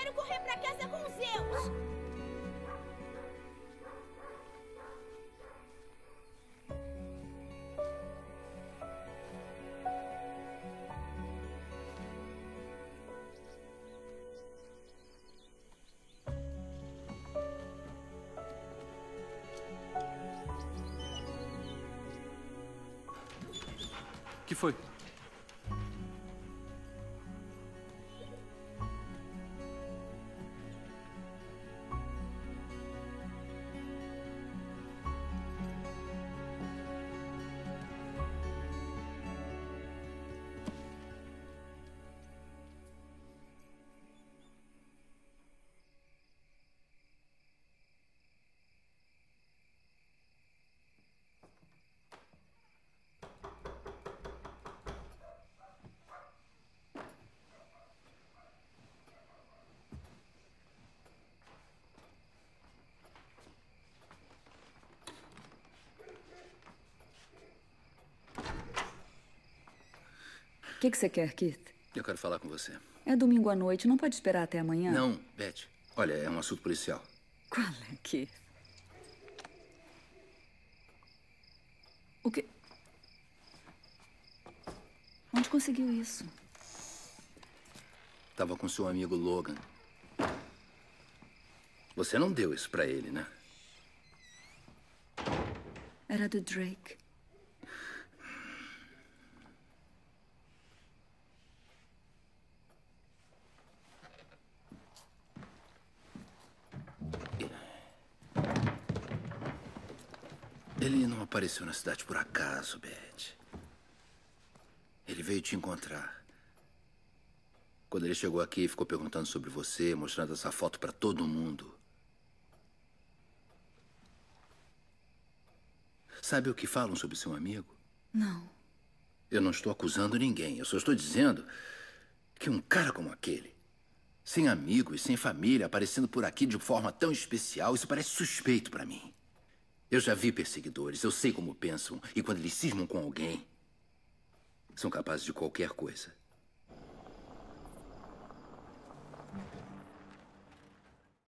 primeiro correr pra casa com Zeus. O que foi? O que você quer, Keith? Eu quero falar com você. É domingo à noite, não pode esperar até amanhã? Não, Beth. Olha, é um assunto policial. Qual é, Keith? O que? Onde conseguiu isso? Tava com seu amigo Logan. Você não deu isso pra ele, né? Era do Drake. Ele não apareceu na cidade por acaso, Beth. Ele veio te encontrar. Quando ele chegou aqui, ficou perguntando sobre você, mostrando essa foto pra todo mundo. Sabe o que falam sobre seu amigo? Não. Eu não estou acusando ninguém. Eu só estou dizendo que um cara como aquele, sem amigos, sem família, aparecendo por aqui de forma tão especial, isso parece suspeito pra mim. Eu já vi perseguidores, eu sei como pensam, e quando eles cismam com alguém, são capazes de qualquer coisa.